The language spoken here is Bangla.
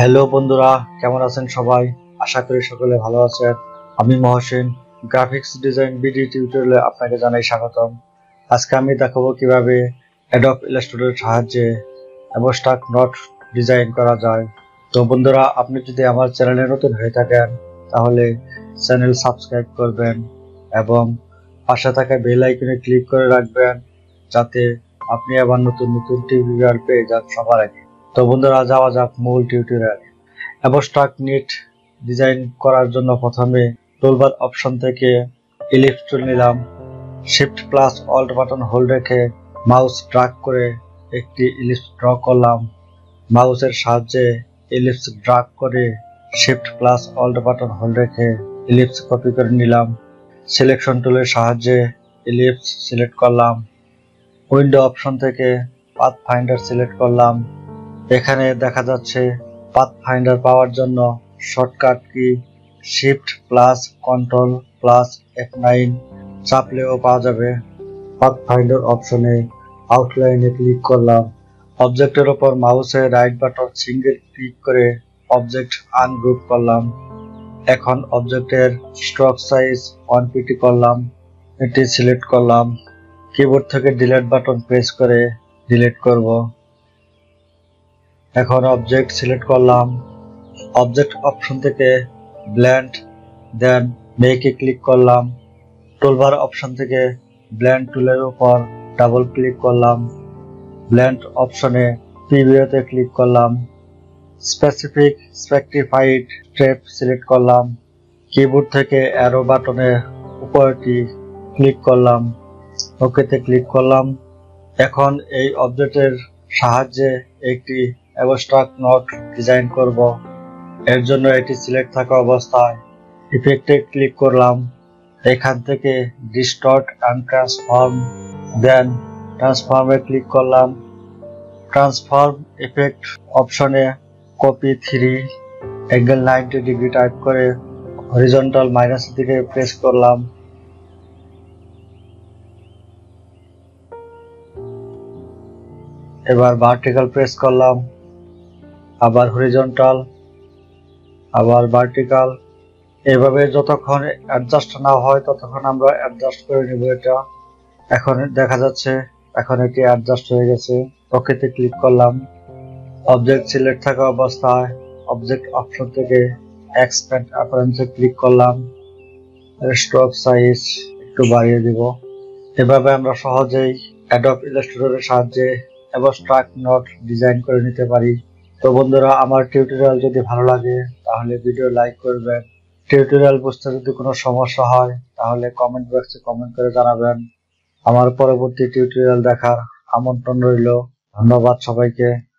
হ্যালো বন্ধুরা, কেমন আছেন সবাই? আশা করি সকলে ভালো আছেন। আমি মহসিন, গ্রাফিক্স ডিজাইন বিডি টিউটোরিয়ালে আপনাকে জানাই স্বাগতম। আজকে আমি দেখাবো কিভাবে অ্যাডোব ইলাস্ট্রেটরের সাহায্যে অ্যাডোস্টাক নোট ডিজাইন করা যায়। তো বন্ধুরা, আপনি যদি আমার চ্যানেলে নতুন হয়ে থাকেন তাহলে চ্যানেল সাবস্ক্রাইব করবেন এবং পাশে থাকা বেল আইকনে ক্লিক করে রাখবেন যাতে আপনি আবার নতুন টিউটোরিয়াল পেয়ে যান সবার আগে। তো বন্ধুরা, যাওয়া যাক মূল টিউটোরিয়াল। অ্যাডোস্টাক নোট ডিজাইন করার জন্য প্রথমে টুলবার অপশন থেকে ইলিপস টুল নিলাম। Shift plus alt button hold রেখে মাউস ড্র্যাগ করে একটি ইলিপস ড্র করলাম। মাউসের সাহায্যে ইলিপস ড্র্যাগ করে shift plus alt button hold রেখে ইলিপস কপি করে নিলাম। সিলেকশন টুলের সাহায্যে ইলিপস সিলেক্ট করলাম। উইন্ডো অপশন থেকে পাথফাইন্ডার সিলেক্ট করলাম। এখানে দেখা যাচ্ছে পাথফাইন্ডার পাওয়ার জন্য shortcut key shift plus control plus F9 চাপলেও পাওয়া যাবে। পাথফাইন্ডার অপশনে আউটলাইনে ক্লিক করলাম। অবজেক্টের ওপর মাউসে রাইট বাটন সিঙ্গেল ক্লিক করে অবজেক্ট আনগ্রুপ করলাম। এখন অবজেক্টের স্ট্রোক সাইজ 1pt করলাম, এটি সিলেক্ট করলাম। কিবোর্ড থেকে ডিলিট বাটন প্রেস করে ডিলিট করব। এখন অবজেক্ট সিলেক্ট করলাম। অবজেক্ট অপশন থেকে ব্ল্যান্ড দেন মেকে ক্লিক করলাম। টুলবার অপশন থেকে ব্ল্যান্ড টুলের উপর ডাবল ক্লিক করলাম। ব্ল্যান্ড অপশনে প্রিভিউতে ক্লিক করলাম। স্পেসিফিক স্পেকটিফাইড স্ট্রেপ সিলেক্ট করলাম। কিবোর্ড থেকে অ্যারো বাটনে উপরটি ক্লিক করলাম, ওকেতে ক্লিক করলাম। এখন এই অবজেক্টের সাহায্যে একটি অ্যাডোস্টাক নোট ডিজাইন করব। এর জন্য এটি সিলেক্ট থাকা অবস্থায় ইফেক্টে ক্লিক করলাম। এখান থেকে ডিস্টর্ট অ্যান্ড ট্রান্সফর্ম দেন ট্রান্সফর্মে ক্লিক করলাম। ট্রান্সফর্ম ইফেক্ট অপশনে কপি 3 অ্যাঙ্গেল 90° টাইপ করে হরিজন্টাল মাইনাস দিকে প্রেস করলাম। এবার ভার্টিক্যাল প্রেস করলাম, আবার হরিজন্টাল, আবার ভার্টিক্যাল। এভাবে যতক্ষণ অ্যাডজাস্ট না হয় ততক্ষণ আমরা অ্যাডজাস্ট করে নেব। এটা এখন দেখা যাচ্ছে এখন এটি অ্যাডজাস্ট হয়ে গেছে। ওকেতে ক্লিক করলাম। অবজেক্ট সিলেক্ট থাকা অবস্থায় অবজেক্ট অপশন থেকে এক্সপ্যান্ড অ্যাপারেন্সে ক্লিক করলাম। স্ট্রোক সাইজ একটু বাড়িয়ে দিব। এভাবে আমরা সহজেই অ্যাডোব ইলাস্ট্রেটরের সাহায্যে অ্যাডোস্টাক নোট ডিজাইন করে নিতে পারি। তো বন্ধুরা, আমার টিউটোরিয়াল যদি ভালো লাগে তাহলে ভিডিও লাইক করবেন। টিউটোরিয়াল বুঝতে যদি কোনো সমস্যা হয় তাহলে কমেন্ট বক্সে কমেন্ট করে জানাবেন। আমার পরবর্তী টিউটোরিয়াল দেখার আমন্ত্রণ রইল। ধন্যবাদ সবাইকে।